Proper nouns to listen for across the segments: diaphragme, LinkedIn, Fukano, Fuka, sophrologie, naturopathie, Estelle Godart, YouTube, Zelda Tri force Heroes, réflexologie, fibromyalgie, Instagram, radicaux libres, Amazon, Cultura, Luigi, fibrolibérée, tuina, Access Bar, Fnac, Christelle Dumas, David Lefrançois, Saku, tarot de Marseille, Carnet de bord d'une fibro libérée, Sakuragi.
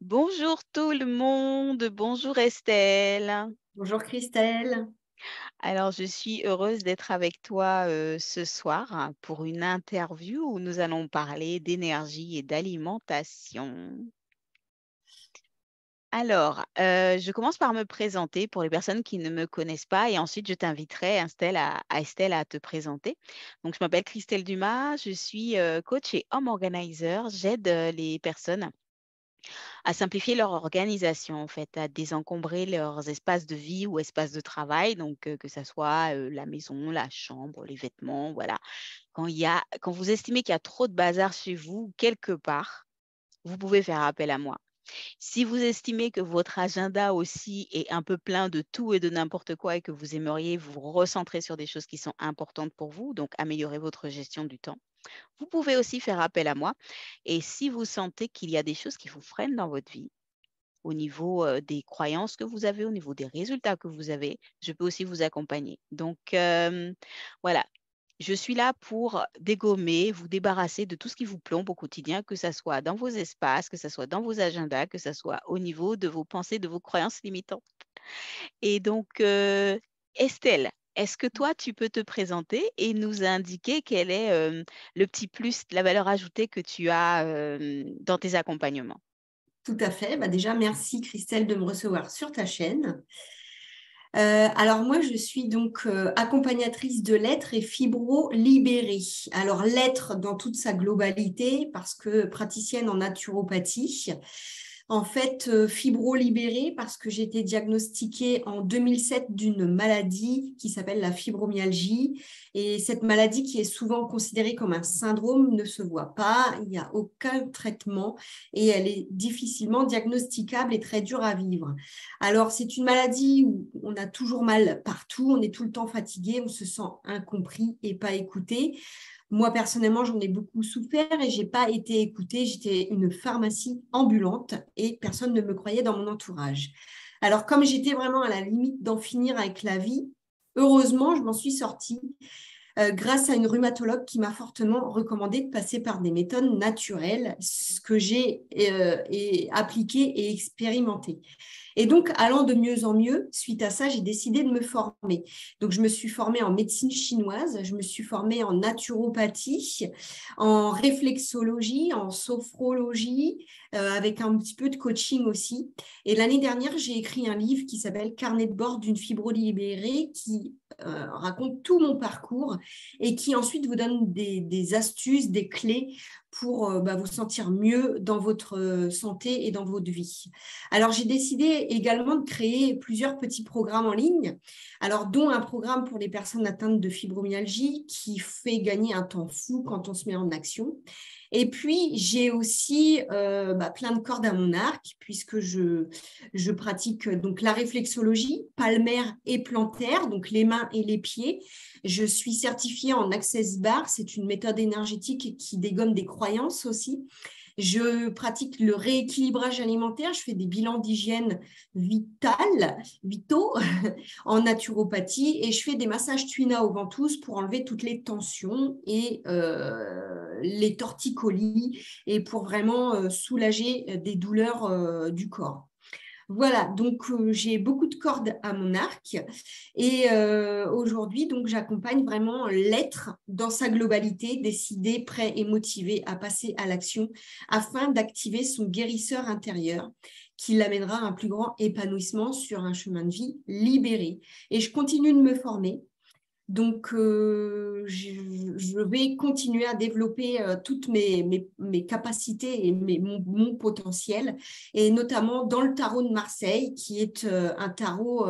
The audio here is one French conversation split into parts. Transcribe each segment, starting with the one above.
Bonjour tout le monde, bonjour Estelle. Bonjour Christelle. Alors, je suis heureuse d'être avec toi ce soir pour une interview où nous allons parler d'énergie et d'alimentation. Alors, je commence par me présenter pour les personnes qui ne me connaissent pas et ensuite je t'inviterai Estelle à te présenter. Donc, je m'appelle Christelle Dumas, je suis coach et home organizer. J'aide les personnes à simplifier leur organisation, en fait, à désencombrer leurs espaces de vie ou espaces de travail, donc que ce soit la maison, la chambre, les vêtements, voilà. Quand vous estimez qu'il y a trop de bazar chez vous, quelque part, vous pouvez faire appel à moi. Si vous estimez que votre agenda aussi est un peu plein de tout et de n'importe quoi et que vous aimeriez vous recentrer sur des choses qui sont importantes pour vous, donc améliorer votre gestion du temps, vous pouvez aussi faire appel à moi. Et si vous sentez qu'il y a des choses qui vous freinent dans votre vie, au niveau des croyances que vous avez, au niveau des résultats que vous avez, je peux aussi vous accompagner. Donc, voilà. Je suis là pour dégommer, vous débarrasser de tout ce qui vous plombe au quotidien, que ce soit dans vos espaces, que ce soit dans vos agendas, que ce soit au niveau de vos pensées, de vos croyances limitantes. Et donc, Estelle, est-ce que toi, tu peux te présenter et nous indiquer quel est le petit plus, la valeur ajoutée que tu as dans tes accompagnements? Tout à fait. Bah déjà, merci Christelle de me recevoir sur ta chaîne. Alors moi, je suis donc accompagnatrice de l'être et fibrolibérée. Alors l'être dans toute sa globalité, parce que praticienne en naturopathie. En fait, fibrolibérée parce que j'ai été diagnostiquée en 2007 d'une maladie qui s'appelle la fibromyalgie. Et cette maladie qui est souvent considérée comme un syndrome ne se voit pas, il n'y a aucun traitement et elle est difficilement diagnosticable et très dure à vivre. Alors, c'est une maladie où on a toujours mal partout, on est tout le temps fatigué, on se sent incompris et pas écouté. Moi, personnellement, j'en ai beaucoup souffert et je n'ai pas été écoutée. J'étais une pharmacie ambulante et personne ne me croyait dans mon entourage. Alors, comme j'étais vraiment à la limite d'en finir avec la vie, heureusement, je m'en suis sortie grâce à une rhumatologue qui m'a fortement recommandé de passer par des méthodes naturelles, ce que j'ai appliqué et expérimenté. Et donc, allant de mieux en mieux, suite à ça, j'ai décidé de me former. Donc, je me suis formée en médecine chinoise, je me suis formée en naturopathie, en réflexologie, en sophrologie, avec un petit peu de coaching aussi. Et l'année dernière, j'ai écrit un livre qui s'appelle « Carnet de bord d'une fibro libérée » qui raconte tout mon parcours et qui ensuite vous donne des astuces, des clés pour vous sentir mieux dans votre santé et dans votre vie. Alors, j'ai décidé également de créer plusieurs petits programmes en ligne, alors dont un programme pour les personnes atteintes de fibromyalgie qui fait gagner un temps fou quand on se met en action. Et puis, j'ai aussi plein de cordes à mon arc puisque je pratique donc la réflexologie palmaire et plantaire, donc les mains et les pieds. Je suis certifiée en Access Bar, c'est une méthode énergétique qui dégomme des croyances aussi. Je pratique le rééquilibrage alimentaire, je fais des bilans d'hygiène vitaux en naturopathie et je fais des massages tuina aux ventouses pour enlever toutes les tensions et les torticolis et pour vraiment soulager des douleurs du corps. Voilà, donc j'ai beaucoup de cordes à mon arc et aujourd'hui, donc j'accompagne vraiment l'être dans sa globalité, décidé, prêt et motivé à passer à l'action afin d'activer son guérisseur intérieur qui l'amènera à un plus grand épanouissement sur un chemin de vie libéré. Et je continue de me former. Donc, je vais continuer à développer toutes mes capacités et mon potentiel, et notamment dans le tarot de Marseille, qui est un tarot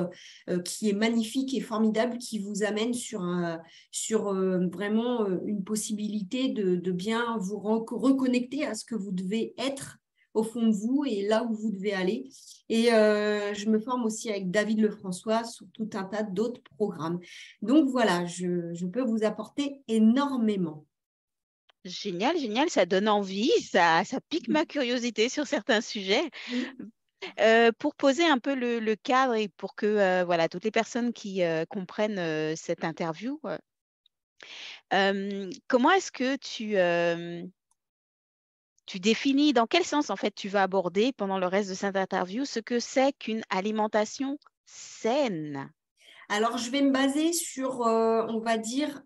qui est magnifique et formidable, qui vous amène sur vraiment une possibilité de bien vous reconnecter à ce que vous devez être au fond de vous et là où vous devez aller. Et je me forme aussi avec David Lefrançois sur tout un tas d'autres programmes. Donc voilà, je peux vous apporter énormément. Génial, génial, ça donne envie, ça pique ma curiosité sur certains sujets. Pour poser un peu le cadre et pour que voilà, toutes les personnes qui comprennent cette interview, comment est-ce que tu... Tu définis dans quel sens en fait tu vas aborder pendant le reste de cette interview ce que c'est qu'une alimentation saine. Alors, je vais me baser sur, on va dire,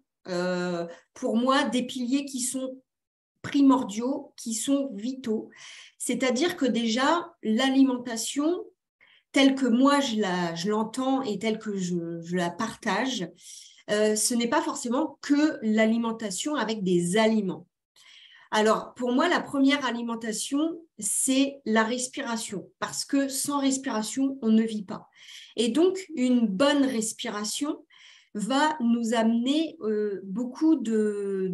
pour moi, des piliers qui sont primordiaux, qui sont vitaux. C'est-à-dire que déjà, l'alimentation, telle que moi je l'entends et telle que je la partage, ce n'est pas forcément que l'alimentation avec des aliments. Alors, pour moi, la première alimentation, c'est la respiration, parce que sans respiration, on ne vit pas. Et donc, une bonne respiration va nous amener beaucoup de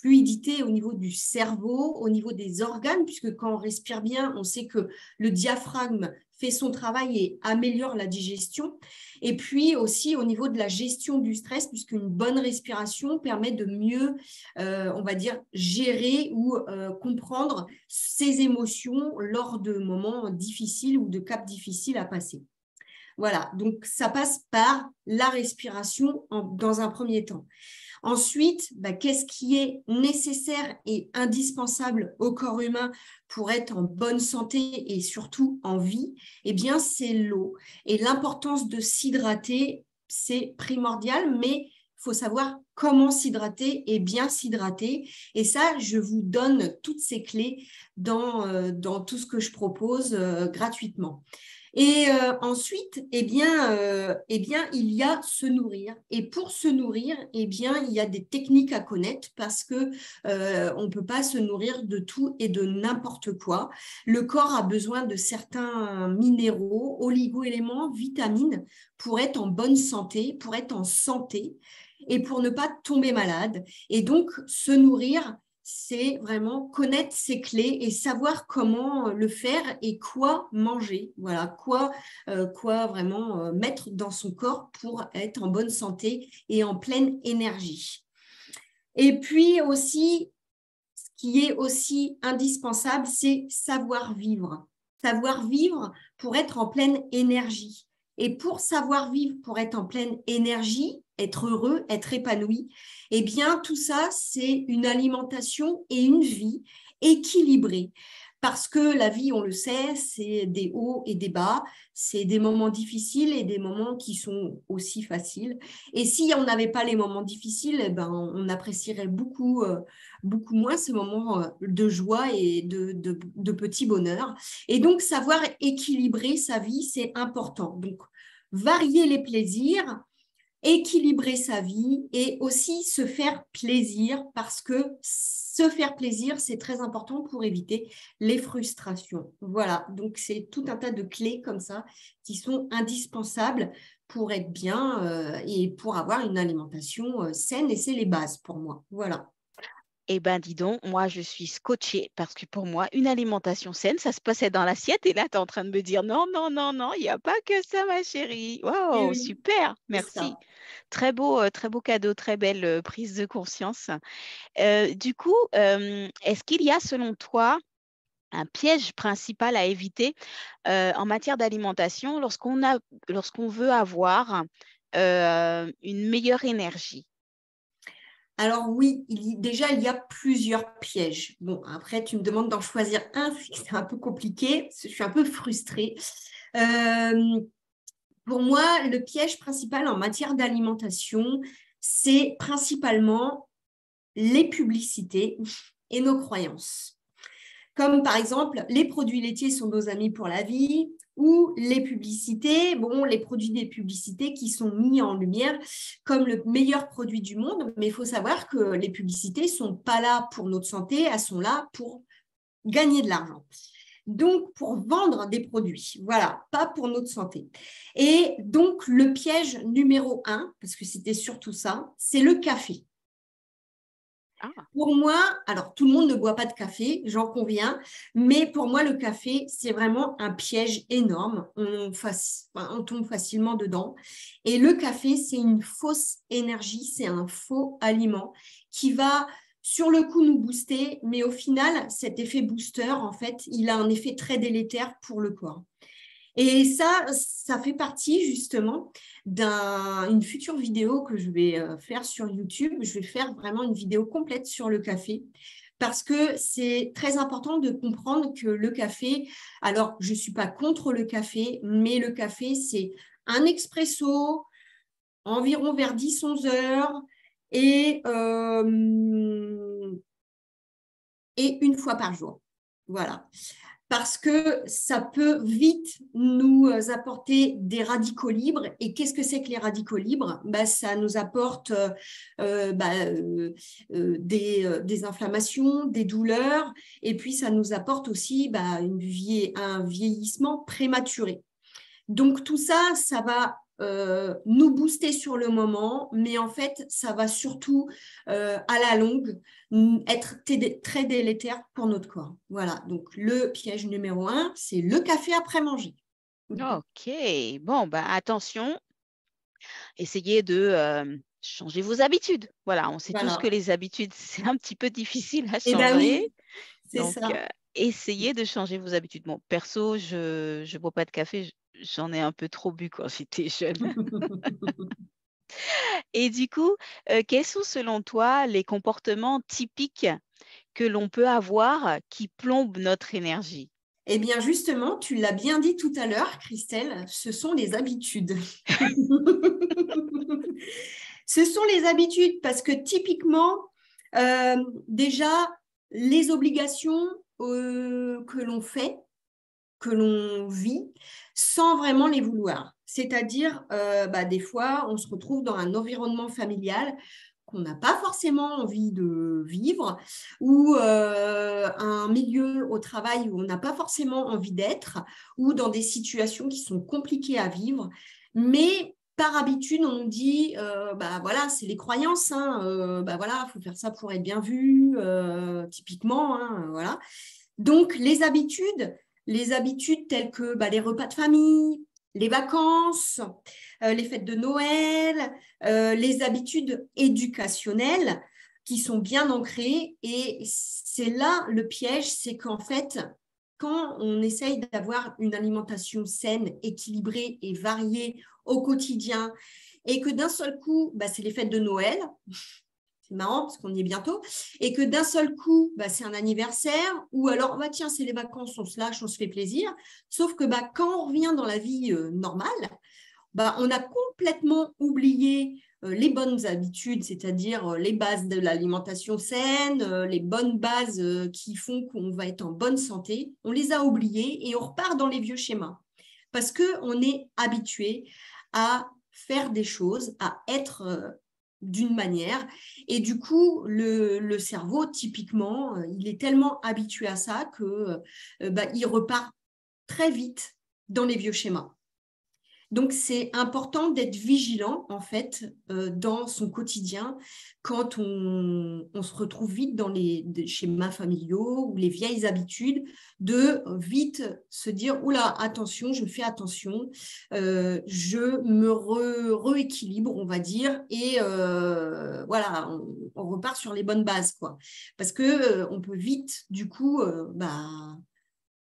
fluidité au niveau du cerveau, au niveau des organes, puisque quand on respire bien, on sait que le diaphragme fait son travail et améliore la digestion. Et puis aussi au niveau de la gestion du stress, puisqu'une bonne respiration permet de mieux, on va dire, gérer ou comprendre ses émotions lors de moments difficiles ou de caps difficiles à passer. Voilà, donc ça passe par la respiration dans un premier temps. Ensuite, qu'est-ce qui est nécessaire et indispensable au corps humain pour être en bonne santé et surtout en vie? Eh bien, c'est l'eau. Et l'importance de s'hydrater, c'est primordial, mais il faut savoir comment s'hydrater et bien s'hydrater. Et ça, je vous donne toutes ces clés dans tout ce que je propose gratuitement. Et ensuite, eh bien, il y a se nourrir. Et pour se nourrir, eh bien, il y a des techniques à connaître parce que on peut pas se nourrir de tout et de n'importe quoi. Le corps a besoin de certains minéraux, oligo-éléments, vitamines pour être en bonne santé, pour être en santé et pour ne pas tomber malade. Et donc, se nourrir, c'est vraiment connaître ses clés et savoir comment le faire et quoi manger, voilà, quoi vraiment mettre dans son corps pour être en bonne santé et en pleine énergie. Et puis aussi, ce qui est aussi indispensable, c'est savoir vivre. Savoir vivre pour être en pleine énergie. Et pour savoir vivre, pour être en pleine énergie, être heureux, être épanoui, eh bien, tout ça, c'est une alimentation et une vie équilibrée. Parce que la vie, on le sait, c'est des hauts et des bas, c'est des moments difficiles et des moments qui sont aussi faciles. Et si on n'avait pas les moments difficiles, eh ben, on apprécierait beaucoup moins ce moment de joie et de petit bonheur. Et donc, savoir équilibrer sa vie, c'est important. Donc, varier les plaisirs, équilibrer sa vie et aussi se faire plaisir parce que se faire plaisir, c'est très important pour éviter les frustrations. Voilà, donc c'est tout un tas de clés comme ça qui sont indispensables pour être bien et pour avoir une alimentation saine et c'est les bases pour moi, voilà. Eh bien, dis donc, moi, je suis scotchée parce que pour moi, une alimentation saine, ça se passait dans l'assiette. Et là, tu es en train de me dire, non, non, non, non, il n'y a pas que ça, ma chérie. Wow, oui, super, merci. Très beau cadeau, très belle prise de conscience. Du coup, est-ce qu'il y a, selon toi, un piège principal à éviter en matière d'alimentation lorsqu'on veut avoir une meilleure énergie ? Alors oui, il y a plusieurs pièges. Bon, après, tu me demandes d'en choisir un, c'est un peu compliqué, je suis un peu frustrée. Pour moi, le piège principal en matière d'alimentation, c'est principalement les publicités et nos croyances. Comme par exemple, les produits laitiers sont nos amis pour la vie, ou les publicités, les produits des publicités qui sont mis en lumière comme le meilleur produit du monde, mais il faut savoir que les publicités ne sont pas là pour notre santé, elles sont là pour gagner de l'argent. Donc, pour vendre des produits, voilà, pas pour notre santé. Et donc, le piège numéro 1, parce que c'était surtout ça, c'est le café. Pour moi, alors tout le monde ne boit pas de café, j'en conviens, mais pour moi le café c'est vraiment un piège énorme, on tombe facilement dedans et le café c'est une fausse énergie, c'est un faux aliment qui va sur le coup nous booster, mais au final cet effet booster en fait il a un effet très délétère pour le corps. Et ça, ça fait partie justement d'une future vidéo que je vais faire sur YouTube. Je vais faire vraiment une vidéo complète sur le café parce que c'est très important de comprendre que le café, alors je ne suis pas contre le café, mais le café, c'est un expresso, environ vers 10-11 heures, et une fois par jour. Voilà. Parce que ça peut vite nous apporter des radicaux libres. Et qu'est-ce que c'est que les radicaux libres? Ça nous apporte des inflammations, des douleurs, et puis ça nous apporte aussi un vieillissement prématuré. Donc tout ça, ça va nous booster sur le moment, mais en fait, ça va surtout à la longue être très délétère pour notre corps. Voilà, donc le piège numéro 1, c'est le café après manger. Ok, bon, attention, essayez de changer vos habitudes. Voilà, on sait tous que les habitudes, c'est un petit peu difficile à changer. Eh ben oui, c'est ça. Essayez de changer vos habitudes. Bon, perso, je ne bois pas de café, j'en ai un peu trop bu quand j'étais jeune. Et du coup, quels sont selon toi les comportements typiques que l'on peut avoir qui plombent notre énergie? Eh bien justement, tu l'as bien dit tout à l'heure, Christelle, ce sont les habitudes. Ce sont les habitudes parce que typiquement, déjà, les obligations que l'on fait, que l'on vit sans vraiment les vouloir. C'est-à-dire, des fois, on se retrouve dans un environnement familial qu'on n'a pas forcément envie de vivre ou un milieu au travail où on n'a pas forcément envie d'être ou dans des situations qui sont compliquées à vivre. Mais par habitude, on dit, c'est les croyances, faut faire ça pour être bien vu, typiquement, voilà. Donc, les habitudes telles que les repas de famille, les vacances, les fêtes de Noël, les habitudes éducationnelles qui sont bien ancrées. Et c'est là le piège, c'est qu'en fait, quand on essaye d'avoir une alimentation saine, équilibrée et variée au quotidien et que d'un seul coup, c'est les fêtes de Noël… C'est marrant parce qu'on y est bientôt, et que d'un seul coup, c'est un anniversaire, ou alors, tiens, c'est les vacances, on se lâche, on se fait plaisir. Sauf que quand on revient dans la vie normale, on a complètement oublié les bonnes habitudes, c'est-à-dire les bases de l'alimentation saine, les bonnes bases qui font qu'on va être en bonne santé. On les a oubliées et on repart dans les vieux schémas parce qu'on est habitué à faire des choses, à être d'une manière, et du coup le cerveau typiquement il est tellement habitué à ça que il repart très vite dans les vieux schémas. Donc c'est important d'être vigilant en fait dans son quotidien quand on se retrouve vite dans les schémas familiaux ou les vieilles habitudes, de vite se dire « Oula, attention, je fais attention, je me rééquilibre, on va dire, et on repart sur les bonnes bases. » quoi. Parce qu'on peut vite, du coup,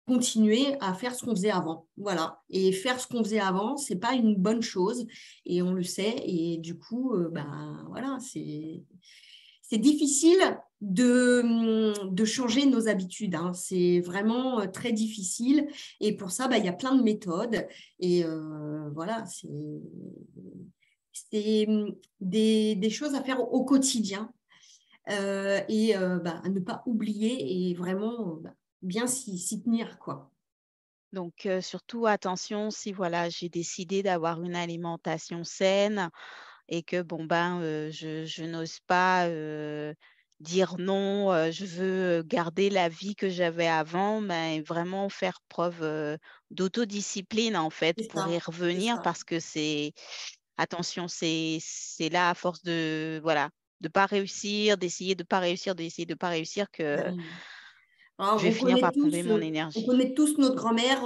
continuer à faire ce qu'on faisait avant. Voilà. Et faire ce qu'on faisait avant, ce n'est pas une bonne chose. Et on le sait. Et du coup, c'est difficile de changer nos habitudes. Hein. C'est vraiment très difficile. Et pour ça, il y a plein de méthodes. Et c'est des choses à faire au quotidien. À ne pas oublier et vraiment... bien s'y tenir, quoi. Donc, surtout, attention, si j'ai décidé d'avoir une alimentation saine et que, je n'ose pas dire non, je veux garder la vie que j'avais avant, mais vraiment faire preuve d'autodiscipline, en fait, pour y revenir, parce que c'est là, à force de pas réussir, d'essayer de pas réussir que... Alors, je vais finir par plomber mon énergie. On connaît tous notre grand-mère.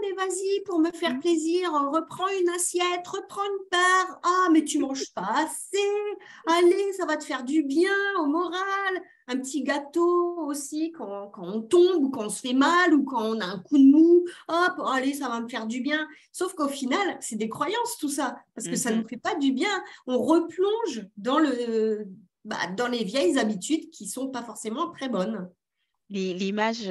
Mais vas-y, pour me faire plaisir, reprends une assiette, reprends une part. Ah, mais tu ne manges pas assez. Allez, ça va te faire du bien au moral. Un petit gâteau aussi, quand on tombe ou quand on se fait mal ou quand on a un coup de mou. Hop, allez, ça va me faire du bien. Sauf qu'au final, c'est des croyances tout ça, parce que ça ne nous fait pas du bien. On replonge dans le... dans les vieilles habitudes qui ne sont pas forcément très bonnes. L'image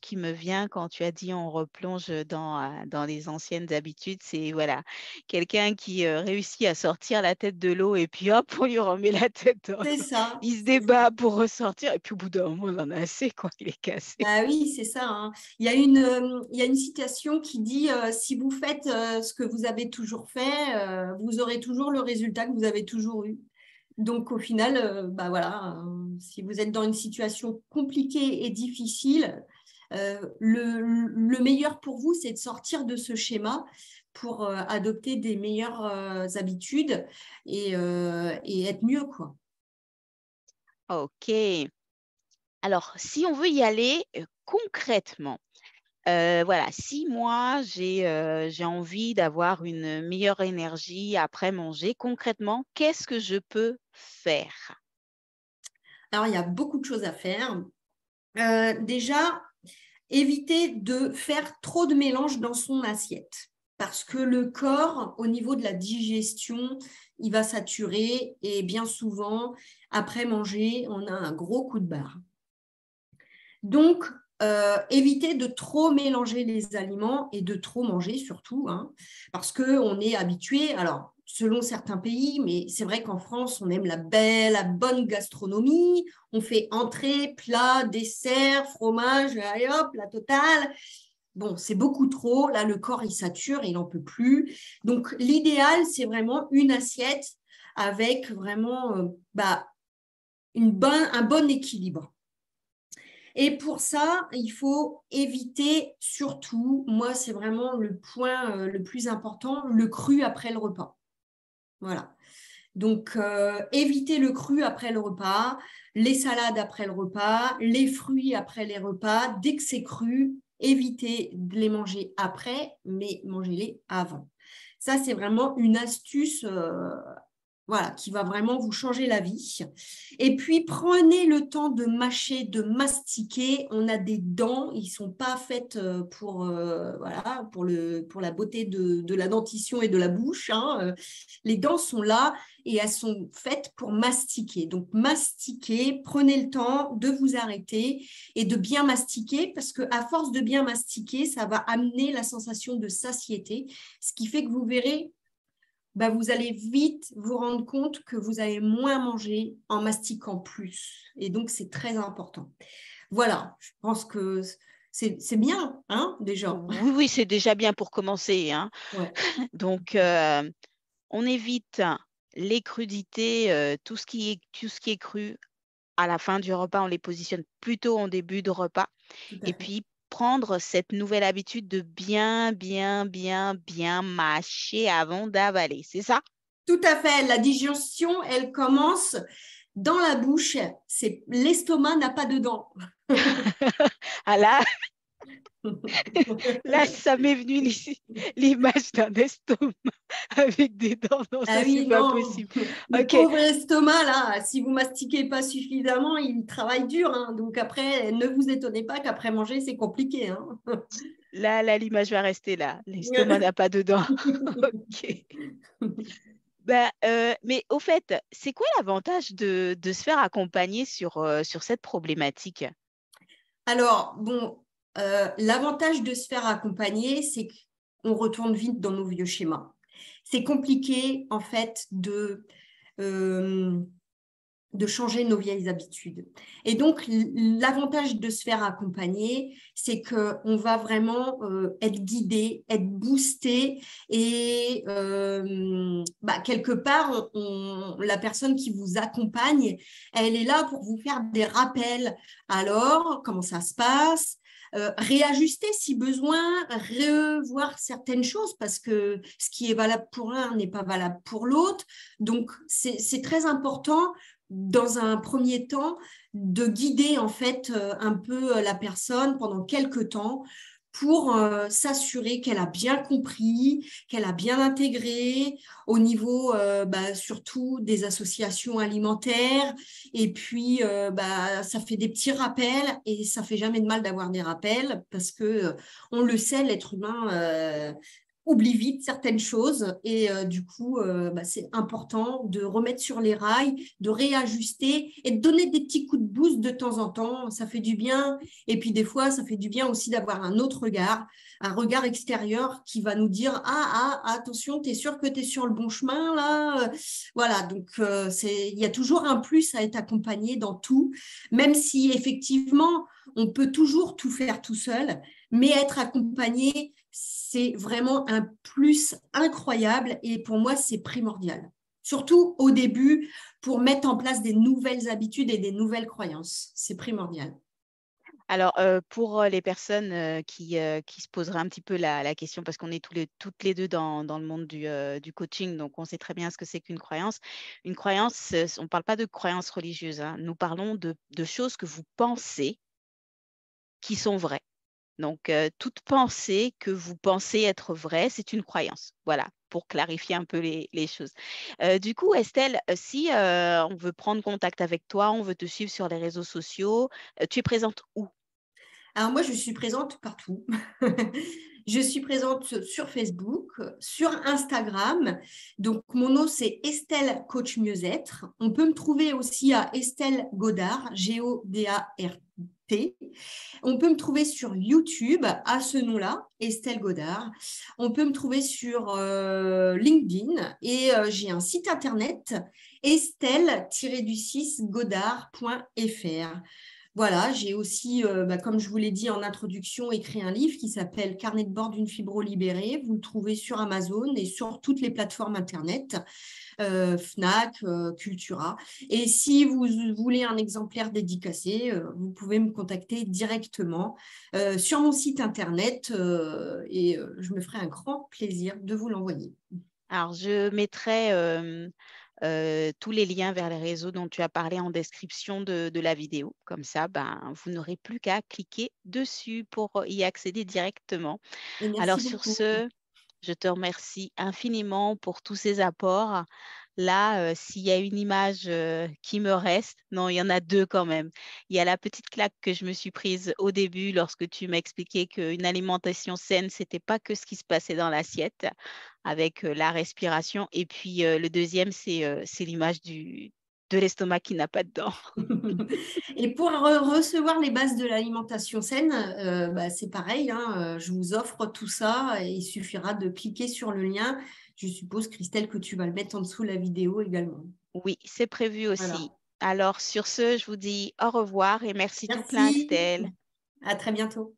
qui me vient quand tu as dit on replonge dans les anciennes habitudes, c'est voilà, quelqu'un qui réussit à sortir la tête de l'eau et puis hop, on lui remet la tête dans l'eau. C'est ça. Il se débat pour ressortir et puis au bout d'un moment, on en a assez, quoi, il est cassé. Ah oui, c'est ça. Hein. Il y a une citation qui dit « Si vous faites ce que vous avez toujours fait, vous aurez toujours le résultat que vous avez toujours eu ». Donc, au final, si vous êtes dans une situation compliquée et difficile, le meilleur pour vous, c'est de sortir de ce schéma pour adopter des meilleures habitudes et être mieux, quoi. Ok. Alors, si on veut y aller concrètement, si moi, j'ai envie d'avoir une meilleure énergie après manger, concrètement, qu'est-ce que je peux faire? Alors, il y a beaucoup de choses à faire. Déjà, éviter de faire trop de mélange dans son assiette parce que le corps, au niveau de la digestion, il va saturer et bien souvent, après manger, on a un gros coup de barre. Donc, éviter de trop mélanger les aliments et de trop manger surtout, hein, parce qu'on est habitué, alors selon certains pays, mais c'est vrai qu'en France, on aime la bonne gastronomie, on fait entrée, plat, dessert, fromage, allez hop, la totale. Bon, c'est beaucoup trop, là le corps il sature, il n'en peut plus. Donc l'idéal, c'est vraiment une assiette avec vraiment un bon équilibre. Et pour ça, il faut éviter surtout, moi c'est vraiment le point le plus important, le cru après le repas. Voilà. Donc, éviter le cru après le repas, les salades après le repas, les fruits après les repas. Dès que c'est cru, évitez de les manger après, mais mangez-les avant. Ça, c'est vraiment une astuce qui va vraiment vous changer la vie. Et puis, prenez le temps de mâcher, de mastiquer. On a des dents, ils ne sont pas faites pour la beauté de la dentition et de la bouche. Hein. Les dents sont là et elles sont faites pour mastiquer. Donc, mastiquez, prenez le temps de vous arrêter et de bien mastiquer parce qu'à force de bien mastiquer, ça va amener la sensation de satiété, ce qui fait que vous verrez vous allez vite vous rendre compte que vous avez moins mangé en mastiquant plus. Et donc, c'est très important. Voilà, je pense que c'est bien, hein, déjà. Oui, c'est déjà bien pour commencer. Hein. Ouais. Donc, on évite les crudités, tout ce qui est cru. À la fin du repas, on les positionne plutôt en début de repas. Et puis, prendre cette nouvelle habitude de bien mâcher avant d'avaler, c'est ça? Tout à fait. La digestion, elle commence dans la bouche. C'est l'estomac n'a pas de dents. Ah là, ça m'est venu l'image d'un estomac avec des dents. Non, ça, oui, c'est pas possible. Le pauvre estomac, là, si vous mastiquez pas suffisamment, il travaille dur. Hein. Donc après, ne vous étonnez pas qu'après manger, c'est compliqué. Hein. Là, l'image va rester là. L'estomac n'a pas de dents. Ok. Mais au fait, c'est quoi l'avantage de se faire accompagner sur cette problématique? Alors, bon. L'avantage de se faire accompagner, c'est qu'on retourne vite dans nos vieux schémas. C'est compliqué, en fait, de changer nos vieilles habitudes. Et donc, l'avantage de se faire accompagner, c'est qu'on va vraiment être guidé, être boosté et quelque part, la personne qui vous accompagne, elle est là pour vous faire des rappels. Alors, comment ça se passe? Réajuster si besoin, revoir certaines choses parce que ce qui est valable pour un n'est pas valable pour l'autre. Donc, c'est très important dans un premier temps de guider en fait un peu la personne pendant quelques temps pour s'assurer qu'elle a bien compris, qu'elle a bien intégré au niveau surtout des associations alimentaires. Et puis, ça fait des petits rappels et ça ne fait jamais de mal d'avoir des rappels parce qu'on le sait, l'être humain oublie vite certaines choses et du coup, c'est important de remettre sur les rails, de réajuster et de donner des petits coups de boost de temps en temps. Ça fait du bien et puis des fois, ça fait du bien aussi d'avoir un autre regard, un regard extérieur qui va nous dire « Ah, attention, tu es sûr que tu es sur le bon chemin là ?» Voilà, donc il y a toujours un plus à être accompagné dans tout, même si effectivement, on peut toujours tout faire tout seul, mais être accompagné, c'est vraiment un plus incroyable et pour moi, c'est primordial. Surtout au début, pour mettre en place des nouvelles habitudes et des nouvelles croyances, c'est primordial. Alors, pour les personnes qui se poseraient un petit peu la question, parce qu'on est toutes les deux dans le monde du coaching, donc on sait très bien ce que c'est qu'une croyance. Une croyance, on ne parle pas de croyance religieuse, hein, nous parlons de choses que vous pensez qui sont vraies. Donc, toute pensée que vous pensez être vraie, c'est une croyance. Voilà, pour clarifier un peu les choses. Du coup, Estelle, si on veut prendre contact avec toi, on veut te suivre sur les réseaux sociaux, tu es présente où ? Alors, moi, je suis présente partout. Je suis présente sur Facebook, sur Instagram. Donc, mon nom, c'est Estelle Coach Mieux-Être. On peut me trouver aussi à Estelle Godart, G-O-D-A-R-T. On peut me trouver sur YouTube à ce nom-là, Estelle Godart. On peut me trouver sur LinkedIn et j'ai un site internet, estelle-godart.fr. Voilà, j'ai aussi, comme je vous l'ai dit en introduction, écrit un livre qui s'appelle « Carnet de bord d'une fibro libérée ». Vous le trouvez sur Amazon et sur toutes les plateformes internet, Fnac, Cultura. Et si vous voulez un exemplaire dédicacé, vous pouvez me contacter directement sur mon site internet et je me ferai un grand plaisir de vous l'envoyer. Alors, je mettrai... tous les liens vers les réseaux dont tu as parlé en description de la vidéo. Comme ça, vous n'aurez plus qu'à cliquer dessus pour y accéder directement. Alors beaucoup. Sur ce, je te remercie infiniment pour tous ces apports. Là, s'il y a une image qui me reste, non, il y en a deux quand même. Il y a la petite claque que je me suis prise au début lorsque tu m'as expliqué qu'une alimentation saine, ce n'était pas que ce qui se passait dans l'assiette avec la respiration. Et puis, le deuxième, c'est l'image de l'estomac qui n'a pas de dents. Et pour recevoir les bases de l'alimentation saine, c'est pareil, hein, je vous offre tout ça. Il suffira de cliquer sur le lien. Je suppose, Christelle, que tu vas le mettre en dessous de la vidéo également. Oui, c'est prévu aussi. Voilà. Alors, sur ce, je vous dis au revoir et merci tout plein, Estelle. À très bientôt.